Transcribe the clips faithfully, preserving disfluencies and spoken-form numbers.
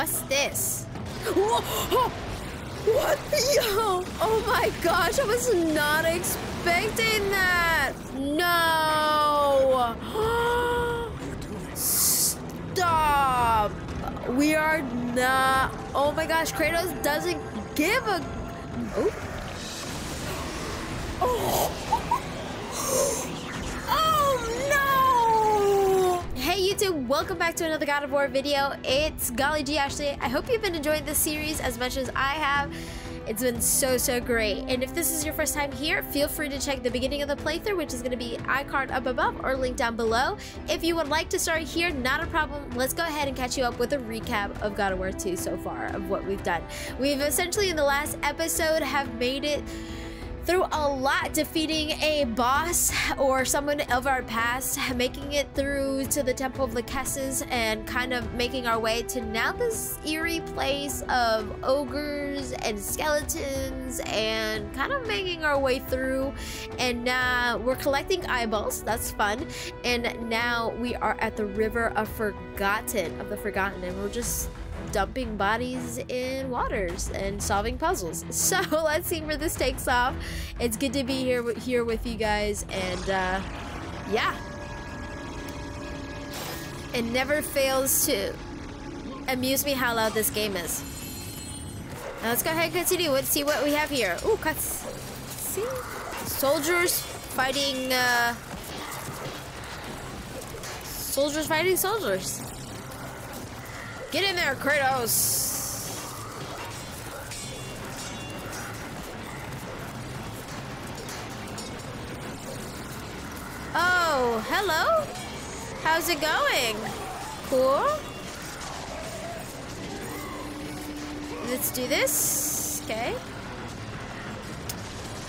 What's this? Whoa! What? Yo! Oh my gosh, I was not expecting that! No! Stop! We are not... Oh my gosh, Kratos doesn't give a... Oh! Oh! Oh no! Hey YouTube, welcome back to another God of War video. It's GollyGEEashley. I hope you've been enjoying this series as much as I have. It's been so, so great. And if this is your first time here, feel free to check the beginning of the playthrough, which is going to be iCard up above or linked down below. If you would like to start here, not a problem. Let's go ahead and catch you up with a recap of God of War two so far, of what we've done. We've essentially in the last episode have made it through a lot, defeating a boss or someone of our past, making it through to the Temple of the Kesses, and kind of making our way to now this eerie place of ogres and skeletons, and kind of making our way through. And now uh, we're collecting eyeballs. That's fun. And now we are at the River of Forgotten, of the Forgotten, and we're just dumping bodies in waters and solving puzzles. So let's see where this takes off. It's good to be here here with you guys, and uh, yeah, it never fails to amuse me how loud this game is. Now let's go ahead and continue. Let's see what we have here. Ooh, cuts. See, soldiers fighting uh, soldiers fighting soldiers. Get in there, Kratos! Oh, hello! How's it going? Cool? Let's do this. Okay.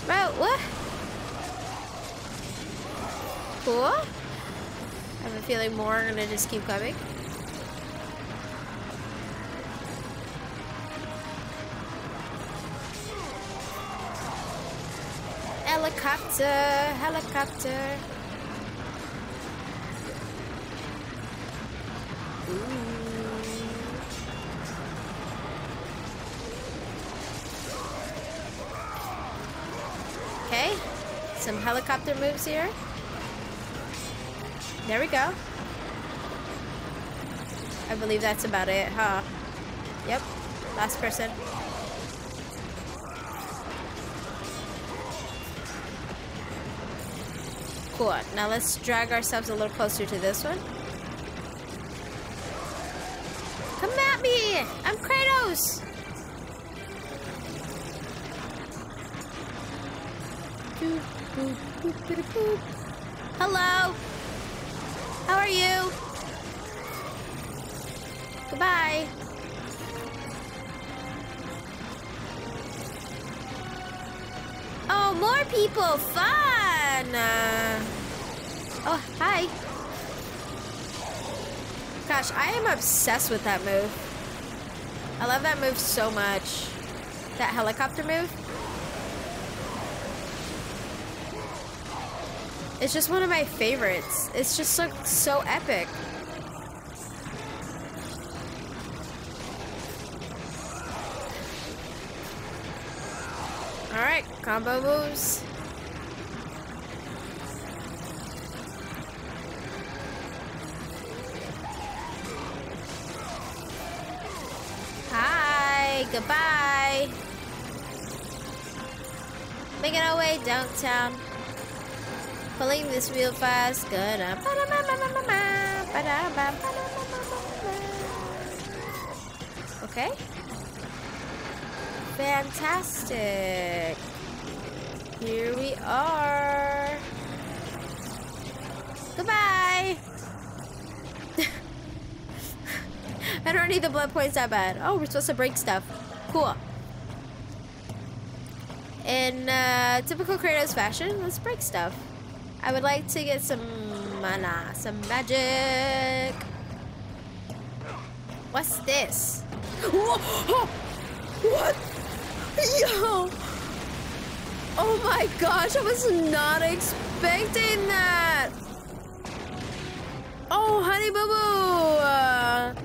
Right, what? Cool? I have a feeling more are gonna just keep coming. Helicopter, helicopter. Ooh. Okay, some helicopter moves here. There we go. I believe that's about it, huh? Yep, last person. Cool. Now let's drag ourselves a little closer to this one. Come at me! I'm Kratos! Hello! How are you? Goodbye! Oh, more people! Fun! Uh, oh, hi. Gosh, I am obsessed with that move. I love that move so much. That helicopter move. It's just one of my favorites. It's just so, so epic. Alright, combo moves. Goodbye. Making our way downtown. Pulling this real fast. Gonna. Okay. Fantastic. Here we are. Goodbye. I don't need the blood points that bad. Oh, we're supposed to break stuff. Cool. In uh, typical Kratos fashion, let's break stuff. I would like to get some mana, some magic. What's this? Whoa! What? Yo! Oh my gosh, I was not expecting that. Oh, Honey Boo Boo!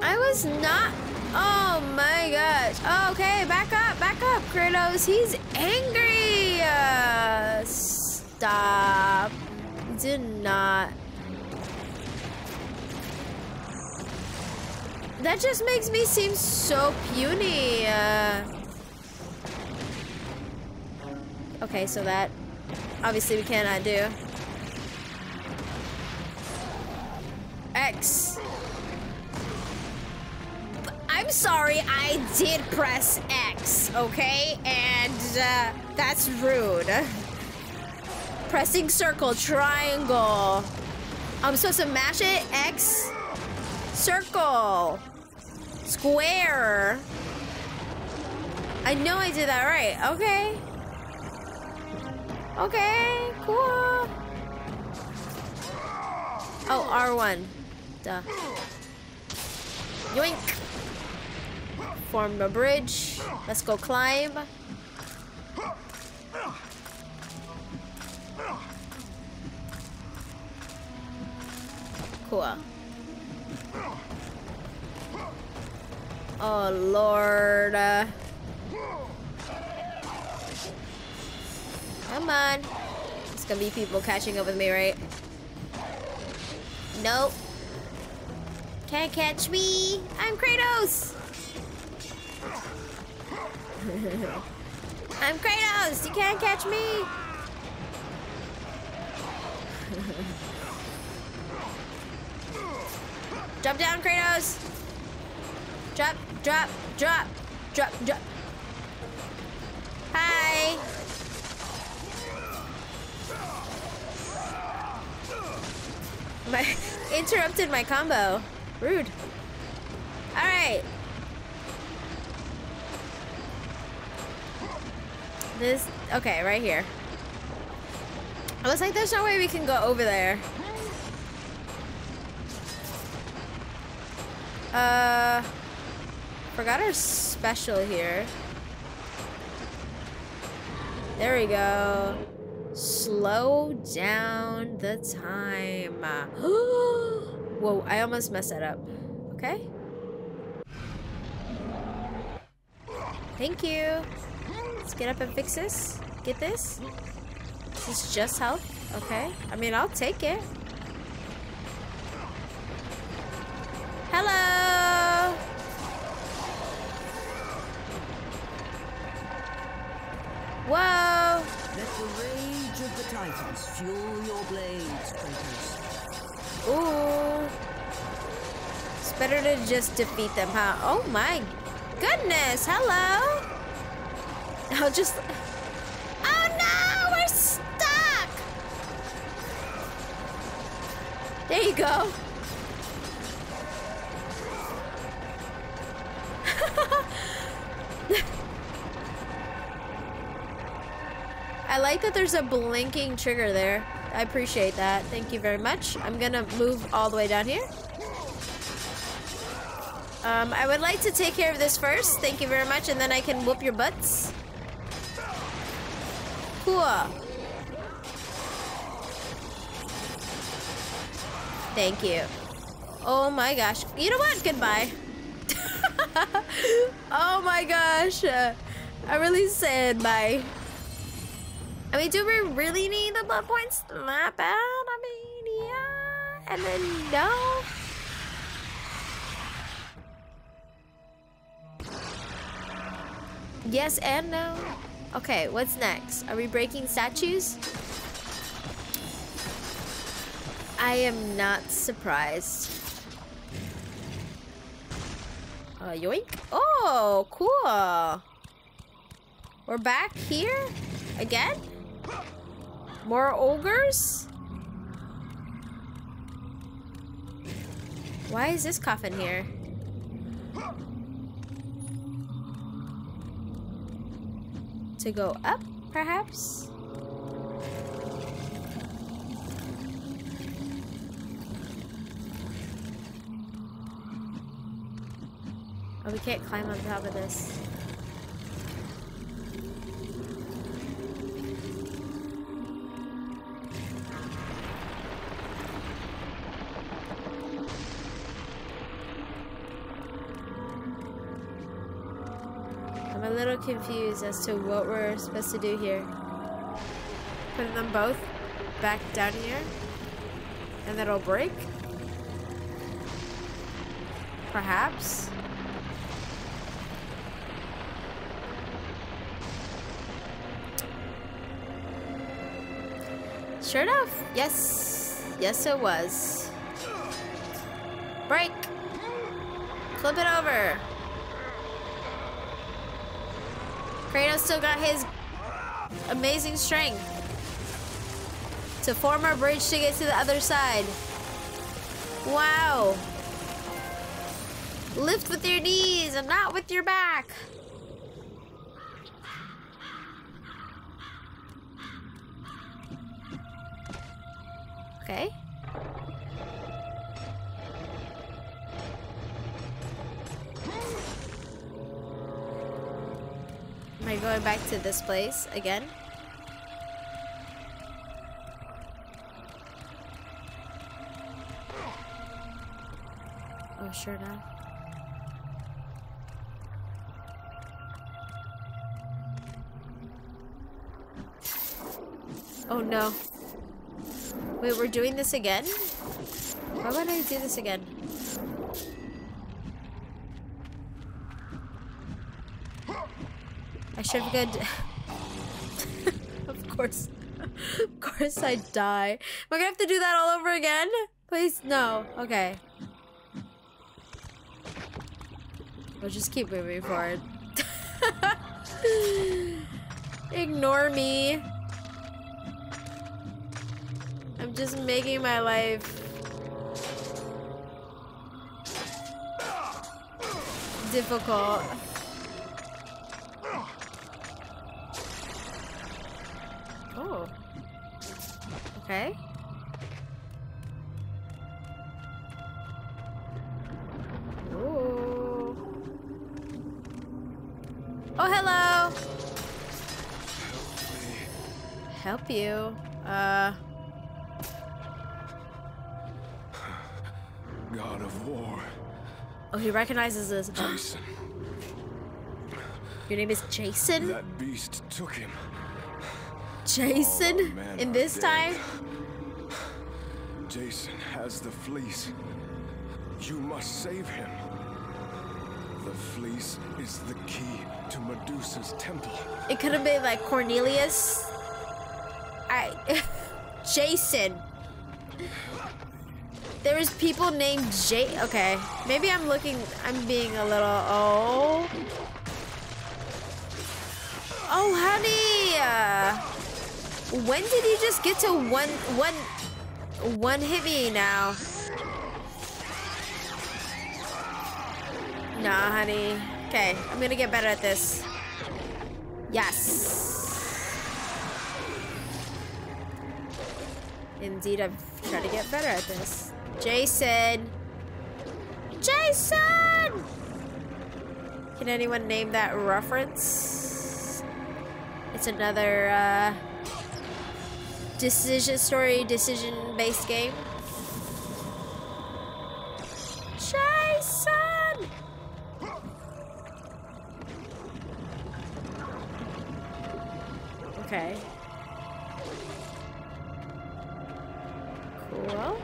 I was not. Oh my gosh. Okay, back up, back up, Kratos. He's angry. Uh, stop. Did not. That just makes me seem so puny. Uh, okay, so that obviously we cannot do. X. I'm sorry, I did press X, okay? And uh, that's rude. Pressing circle, triangle. I'm supposed to mash it, X. Circle. Square. I know I did that right. Okay. Okay, cool. Oh, R one. Duh. Yoink. Form a bridge. Let's go climb. Cool. Oh, Lord. Uh, come on. It's gonna be people catching up with me, right? Nope. Can't catch me. I'm Kratos. I'm Kratos. You can't catch me. Jump down, Kratos. Drop, drop, drop, drop, drop. Hi. My interrupted my combo. Rude. All right. This, okay, right here. I was like, there's no way we can go over there. Uh, forgot our special here. There we go. Slow down the time. Whoa, I almost messed that up. Okay. Thank you. Let's get up and fix this. Get this. This is just health. Okay. I mean, I'll take it. Hello. Whoa. Let the rage of the titans fuel your blades, Kratos. Ooh. It's better to just defeat them, huh? Oh my goodness. Hello. I'll just. Oh no, we're stuck. There you go. I like that there's a blinking trigger there. I appreciate that. Thank you very much. I'm gonna move all the way down here. Um, I would like to take care of this first. Thank you very much, and then I can whoop your butts. Cool. Thank you. Oh my gosh. You know what? Goodbye. Oh my gosh. Uh, I really said bye. I mean, do we really need the blood points? Not bad. I mean, yeah. And then no. Yes and no. Okay, what's next? Are we breaking statues? I am not surprised. Uh, yoink. Oh, cool. We're back here? Again? More ogres? Why is this coffin here? To go up, perhaps? Oh, we can't climb on top of this. I'm a little confused as to what we're supposed to do here. Put them both back down here, and that'll break. Perhaps. Sure enough, yes, yes it was. Break. Flip it over. Kratos still got his amazing strength to form our bridge to get to the other side. Wow. Lift with your knees and not with your back. Okay. Am I going back to this place again? Oh, sure enough. Oh no. Wait, we're doing this again? Why would I do this again? I should have good. Of course. Of course I die. Am I gonna have to do that all over again? Please? No. Okay. We'll just keep moving forward. Ignore me. I'm just making my life difficult. Oh. Okay. Ooh. Oh, hello. Help you. Uh. God of War. Oh, he recognizes us. Jason. Your name is Jason? That beast took him. Jason? In this time? Jason has the fleece. You must save him. The fleece is the key to Medusa's temple. It could have been like Cornelius. I. Jason. There is people named J. Okay, maybe I'm looking. I'm being a little. Oh. Oh, honey. Uh, when did you just get to one, one, one hit me now? Nah, honey. Okay, I'm gonna get better at this. Yes. Indeed, I've tried to get better at this. Jason! Jason! Can anyone name that reference? It's another uh, decision story, decision-based game. Jason! Okay. Cool.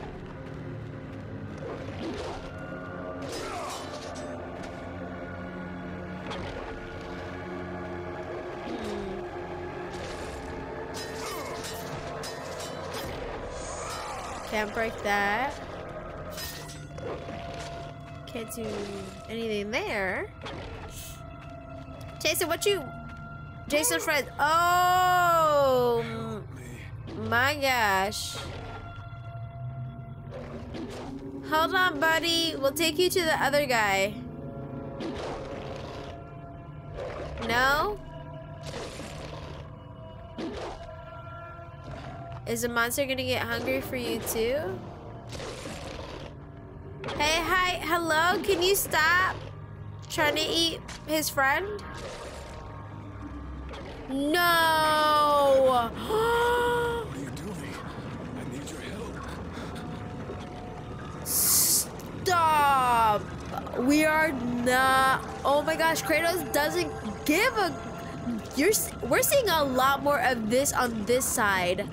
Can't break that. Can't do anything there. Jason, what you? Jason, friend. Oh my gosh. Hold on, buddy. We'll take you to the other guy. No? Is the monster gonna get hungry for you too? Hey, hi, hello, can you stop trying to eat his friend? No! What are you doing? I need your help. Stop! We are not. Oh my gosh, Kratos doesn't give a... You're, we're seeing a lot more of this on this side.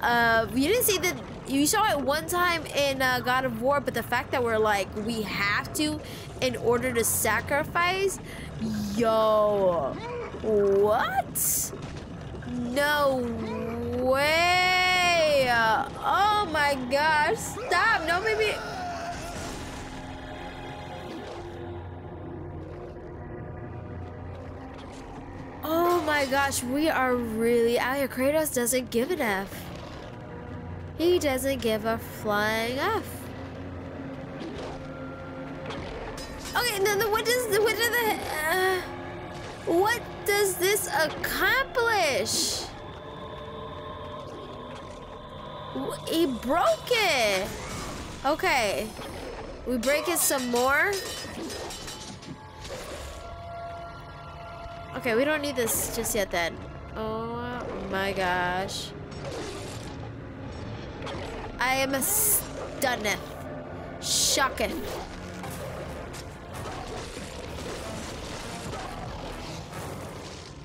Uh, you didn't see that... You saw it one time in uh, God of War, but the fact that we're like, we have to in order to sacrifice? Yo. What? No way. Oh my gosh. Stop. No, maybe... Oh my gosh, we are really out here. Kratos doesn't give an F. He doesn't give a flying F. Okay, and then the, what does the what does the uh, what does this accomplish? He broke it. Okay, we break it some more. Okay, we don't need this just yet then. Oh my gosh. I am a stunneth. Shocketh.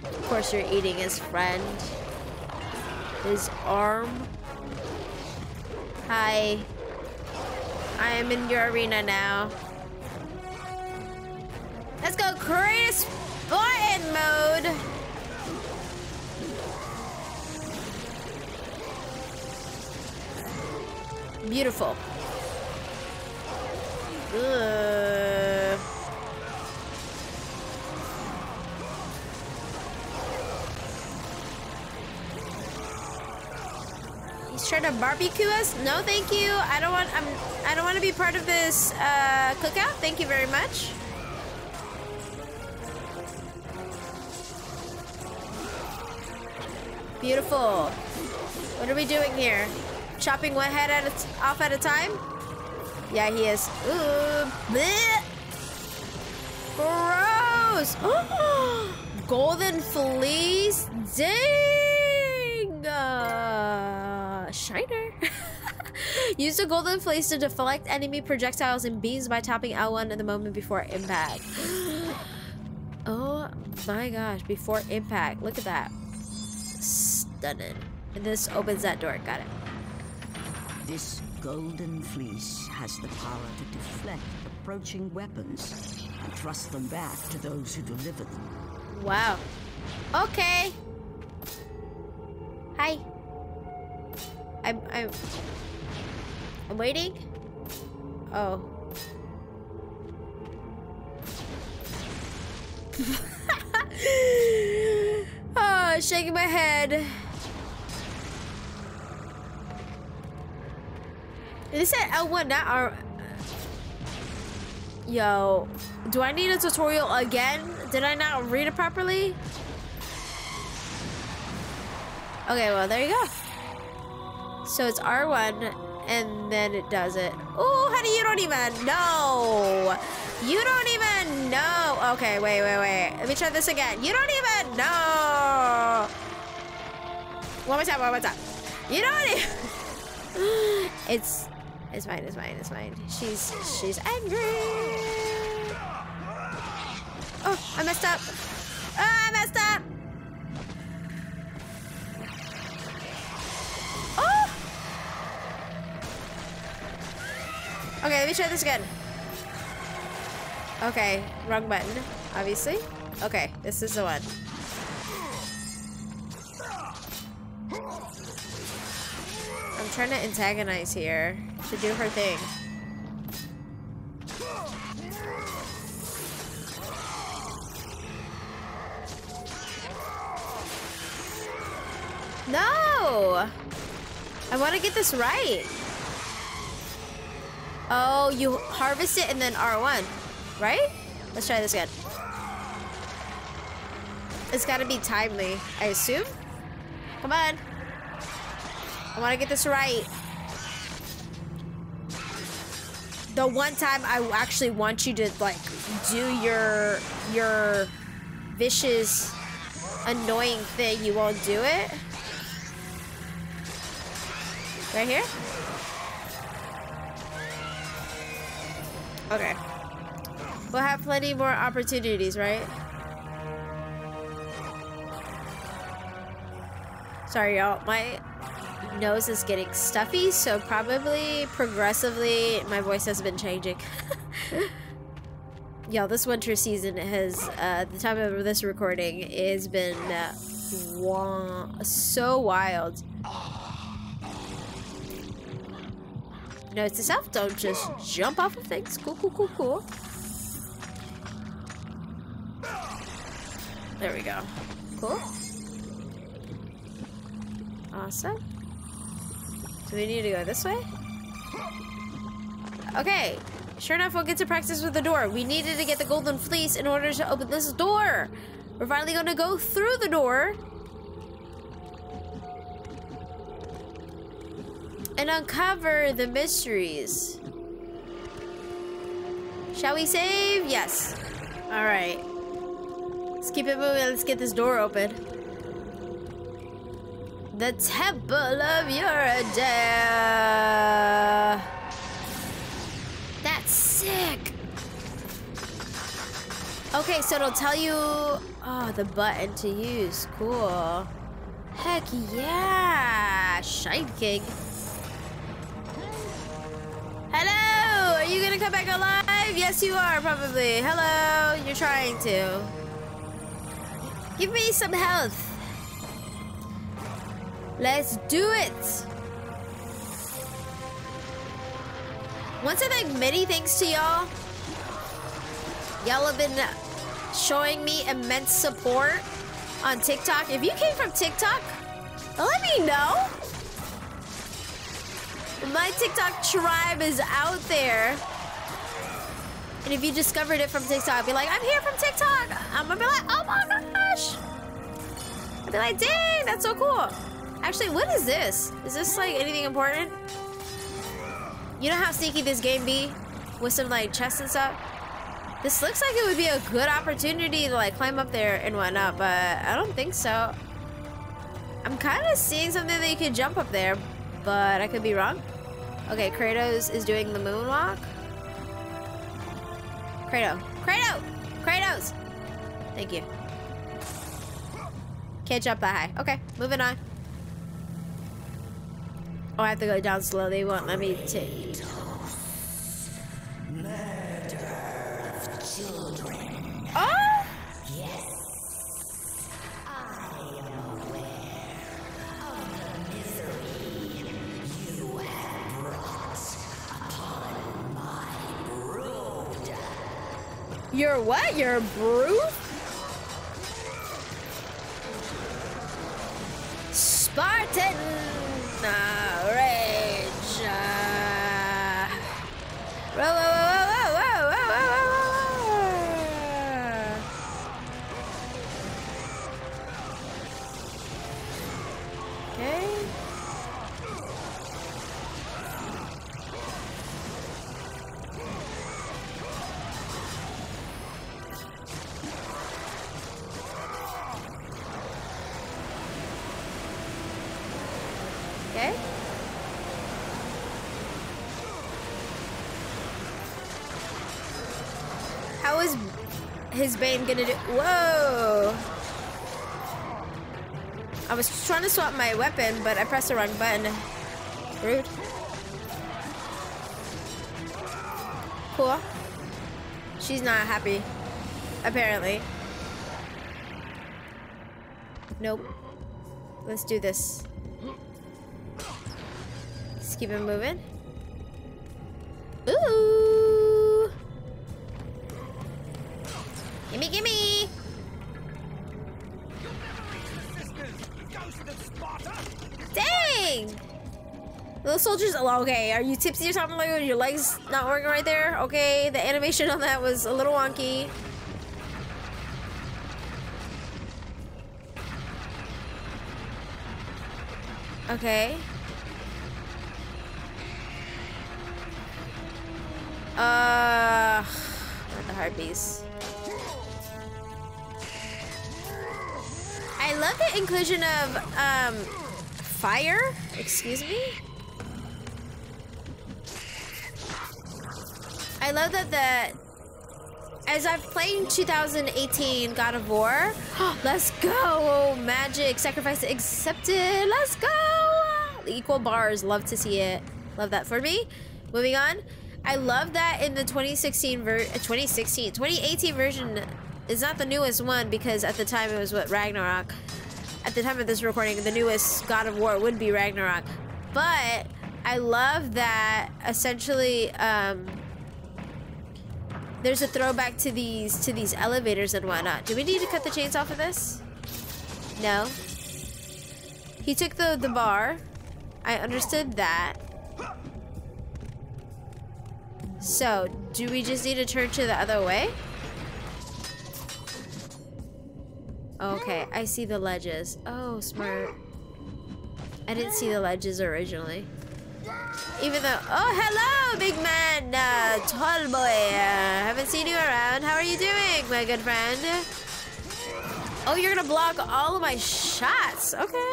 Of course you're eating his friend. His arm. Hi. I am in your arena now. Let's go, Kratos! Button mode. Beautiful. Ugh. He's trying to barbecue us? No, thank you. I don't want. I'm. I don't want to be part of this uh, cookout. Thank you very much. Beautiful. What are we doing here? Chopping one head at a t off at a time? Yeah, he is. Ooh, bleh. Gross. Oh, golden fleece. Dang. Uh, shiner. Use the golden fleece to deflect enemy projectiles and beams by tapping L one at the moment before impact. Oh my gosh, before impact. Look at that. Stunning. And this opens that door. Got it. This golden fleece has the power to deflect approaching weapons and thrust them back to those who deliver them. Wow. Okay. Hi. I'm I'm I'm waiting. Oh. Oh, shaking my head. They said L one, not R. Yo, do I need a tutorial again? Did I not read it properly? Okay, well, there you go. So it's R one, and then it does it. Oh, honey, you don't even know. You don't even know. Okay, wait, wait, wait. Let me try this again. You don't even know. One more time, one more time. You don't even... It's... It's mine, it's mine, it's mine. She's... She's angry. Oh, I messed up. Oh, I messed up. Oh! Okay, let me try this again. Okay, wrong button, obviously. Okay, this is the one. I'm trying to antagonize here to do her thing. No! I want to get this right. Oh, you harvest it and then R one. Right? Let's try this again. It's gotta be timely, I assume? Come on. I wanna get this right. The one time I actually want you to like do your your vicious, annoying thing, you won't do it. Right here? Okay. We'll have plenty more opportunities, right? Sorry, y'all. My nose is getting stuffy, so probably progressively my voice has been changing. Y'all, this winter season has, uh, the time of this recording, has been uh, wa so wild. Notice to self, don't just jump off of things. Cool, cool, cool, cool. There we go. Cool. Awesome. Do we need to go this way? Okay. Sure enough, we'll get to practice with the door. We needed to get the Golden Fleece in order to open this door. We're finally going to go through the door and uncover the mysteries. Shall we save? Yes. All right. Let's keep it moving. Let's get this door open. The Temple of Euryale. That's sick. Okay, so it'll tell you, oh, the button to use. Cool. Heck yeah. Shine King. Hello! Are you gonna come back alive? Yes, you are, probably. Hello, you're trying to. Give me some health. Let's do it! Once I thank many thanks to y'all. Y'all have been showing me immense support on TikTok. If you came from TikTok, let me know. My TikTok tribe is out there. And if you discovered it from TikTok, I'd be like, I'm here from TikTok. I'm gonna be like, oh my gosh. I'd be like, dang, that's so cool. Actually, what is this? Is this like anything important? You know how sneaky this game be? With some like chests and stuff? This looks like it would be a good opportunity to like climb up there and whatnot, but I don't think so. I'm kind of seeing something that you could jump up there, but I could be wrong. Okay, Kratos is doing the moonwalk. Kratos. Kratos! Kratos! Thank you. Can't jump that high. Okay, moving on. Oh, I have to go down slow. They won't let me take. Murder of children. Oh! Yes. I am aware of the misery you have brought upon my brood. You're what? You're brood? Spartan. Uh, rage. Uh... Whoa, whoa, whoa, whoa, whoa, whoa, whoa, whoa. Okay. His Bane gonna do? Whoa! I was trying to swap my weapon, but I pressed the wrong button. Rude. Cool. She's not happy, apparently. Nope. Let's do this. Let's keep it moving. Ooh! Gimme, gimme! Dang! Those soldiers, okay, are you tipsy or something? Like, your legs not working right there? Okay, the animation on that was a little wonky. Okay. Uh, not the heartbeats. I love the inclusion of, um, fire. Excuse me? I love that the As I've played two thousand eighteen God of War, let's go. Magic, sacrifice accepted. Let's go. The equal bars. Love to see it. Love that for me. Moving on. I love that in the twenty sixteen, ver twenty sixteen, twenty eighteen version is not the newest one, because at the time it was what, Ragnarok. At the time of this recording, the newest God of War would be Ragnarok. But I love that essentially um, there's a throwback to these to these elevators and whatnot. Do we need to cut the chains off of this? No. He took the the bar. I understood that. So, do we just need to turn to the other way? Okay, I see the ledges. Oh, smart. I didn't see the ledges originally. Even though... Oh, hello, big man! Uh, tall boy. Uh, haven't seen you around. How are you doing, my good friend? Oh, you're gonna block all of my shots. Okay.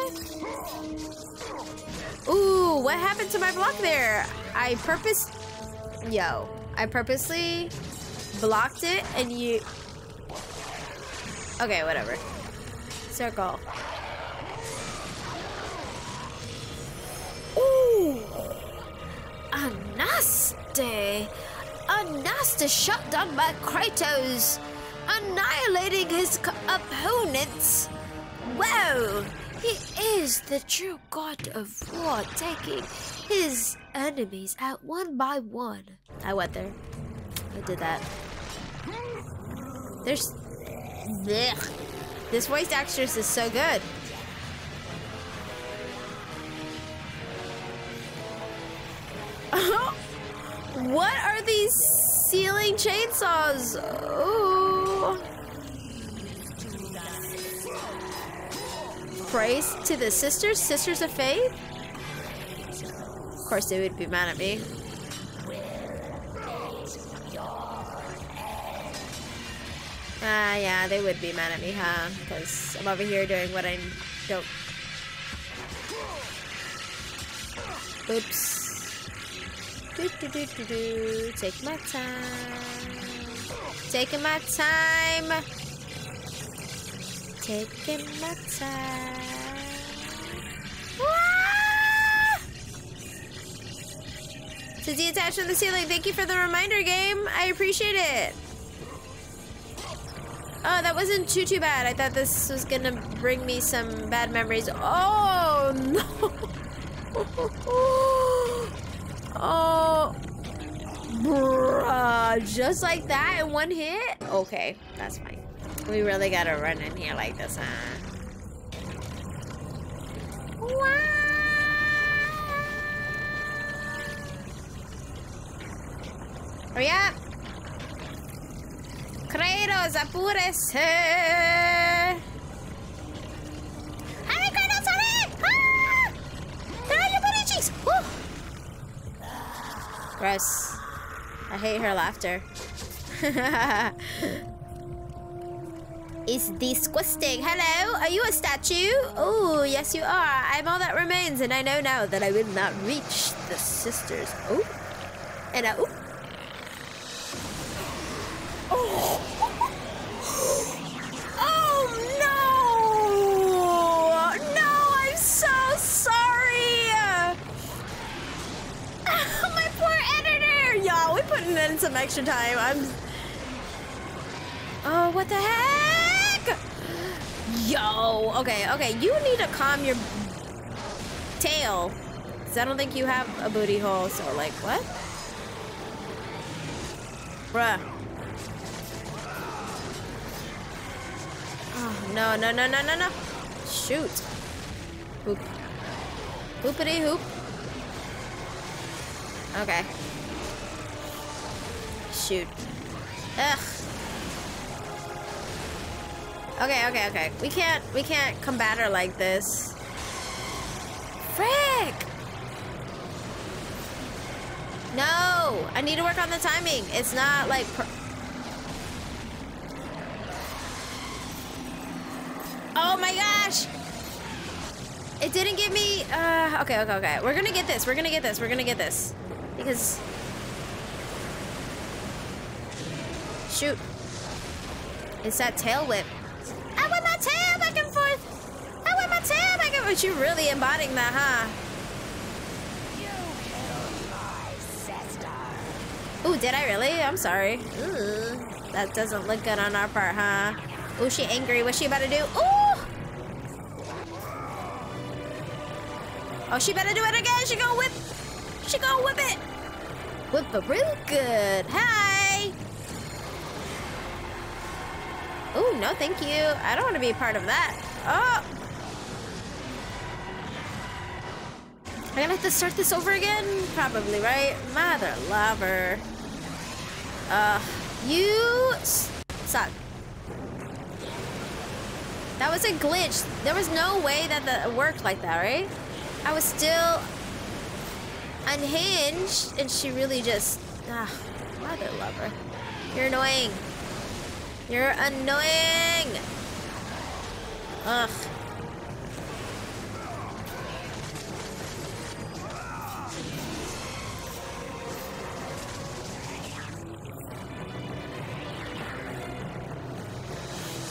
Ooh, what happened to my block there? I purpose... Yo, I purposely blocked it and you... Okay, whatever. Circle. Ooh! A nasty! A nasty shot done by Kratos! Annihilating his opponents! Whoa! He is the true God of War, taking his enemies out one by one. I went there. I did that. There's... Blech. This voice actress is so good. What are these ceiling chainsaws? Ooh. Praise to the sisters, sisters of faith? Of course they would be mad at me. Ah, uh, yeah, they would be mad at me, huh? Because I'm over here doing what I don't. Oops. Do, do, do, do, do. Take my time. Taking my time. Taking my time. Ah! To detach from the ceiling. Thank you for the reminder, game. I appreciate it. Oh, that wasn't too, too bad. I thought this was gonna bring me some bad memories. Oh, no. Oh, bruh. Just like that in one hit? Okay, that's fine. We really gotta run in here like this, huh? Wow. Hurry up. Kratos, apúrese. ¡Ay, Kratos, a ver! ¡Ah! ¡Trae your cheeks! Woo! Gross. I hate her laughter. It's disgusting. Hello, are you a statue? Oh, yes you are. I'm all that remains, and I know now that I will not reach the sisters. Oh, and I... Ooh. Oh. Oh no! No, I'm so sorry! Oh, my poor editor! Y'all, we're putting in some extra time. I'm... Oh, what the heck? Yo! Okay, okay, you need to calm your tail. Because I don't think you have a booty hole, so like, what? Bruh. Oh, no, no, no, no, no, no. Shoot. Hoop. Hoopity hoop. Okay. Shoot. Ugh. Okay, okay, okay. We can't, we can't combat her like this. Frick! No! I need to work on the timing. It's not like... Oh my gosh! It didn't give me... Uh, okay, okay, okay. We're gonna get this. We're gonna get this. We're gonna get this. Because... Shoot. It's that tail whip. I want my tail back and forth. I want my tail back and forth. You're really embodying that, huh? You killed my sister. Ooh, did I really? I'm sorry. Ooh, that doesn't look good on our part, huh? Ooh, she angry. What's she about to do? Ooh! Oh, she better do it again. She gonna whip. She gonna whip it. Whip it real good. Hi. Ooh, no, thank you. I don't want to be a part of that. Oh. I'm gonna have to start this over again? Probably, right? Mother lover. Uh, you suck. That was a glitch. There was no way that that worked like that, right? I was still unhinged, and she really just... Ah, mother lover. You're annoying. You're annoying! Ugh.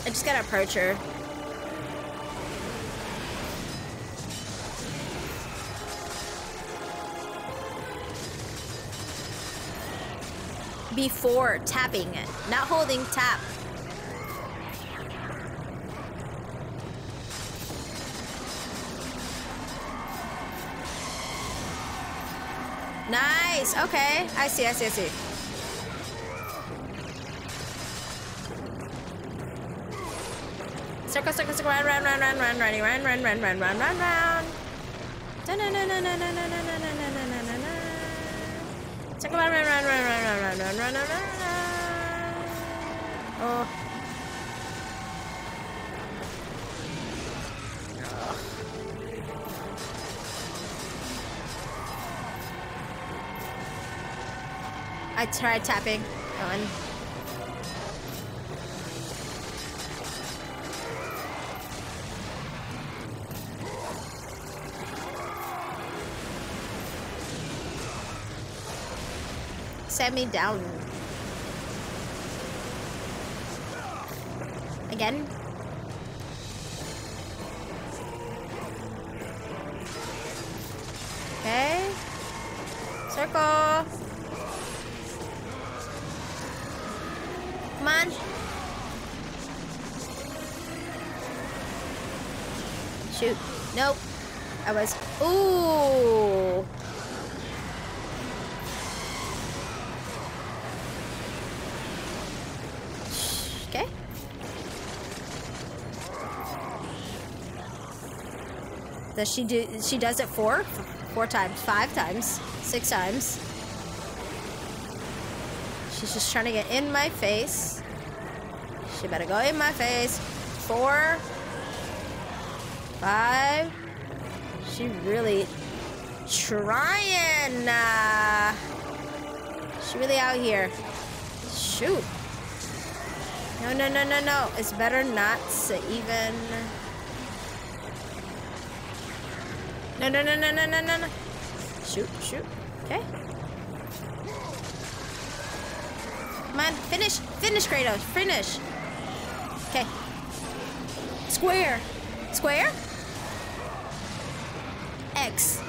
I just gotta approach her. Before tapping it. Not holding, tap. Nice, okay. I see, I see, I see. Circle, circle, circle, round, round, round, round, round, round, round, round, round, round, round, round, round. No, no, no, no, no, no, no, no, no, no, no, no. Circle, round, round, round, round, round, round, round, round, round, round. Oh. I tried tapping. Come on. Set me down. Again? Okay. Circle. Come on. Shoot. Nope. I was. Ooh. Does she do? She does it four, four times, five times, six times. She's just trying to get in my face. She better go in my face. Four, five. She really trying. Uh, she really out here. Shoot. No, no, no, no, no. It's better not to even. No, no, no, no, no, no, no, no. Shoot, shoot. Okay. Come on, finish. Finish, Kratos. Finish. Okay. Square. Square? X.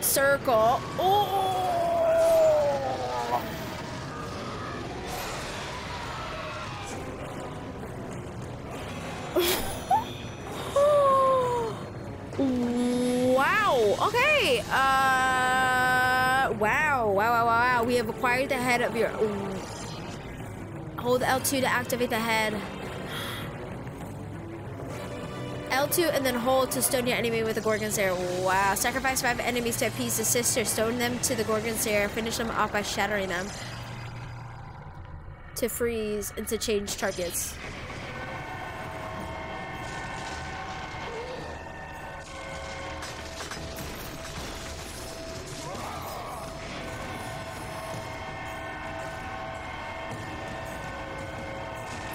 Circle. Oh! Wow, okay, uh, wow, wow, wow, wow, we have acquired the head of your, ooh. Hold L two to activate the head, L two and then hold to stone your enemy with a Gorgon Slayer. Wow, sacrifice five enemies to appease the sister, stone them to the Gorgon Slayer, finish them off by shattering them, to freeze and to change targets.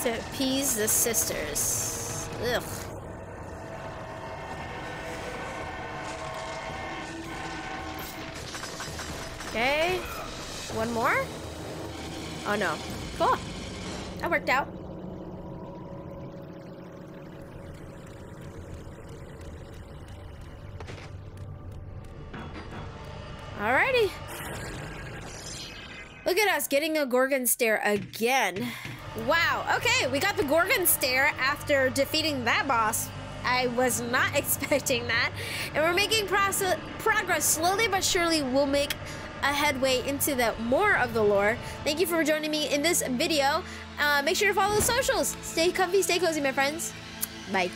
To appease the sisters. Ugh. Okay. One more? Oh no. Cool. That worked out. Alrighty. Look at us getting a Gorgon stare again. Wow, okay, we got the Gorgon stare after defeating that boss. I was not expecting that. And we're making progress slowly but surely. We'll make a headway into the more of the lore. Thank you for joining me in this video. Uh, make sure to follow the socials. Stay comfy, stay cozy, my friends. Bye.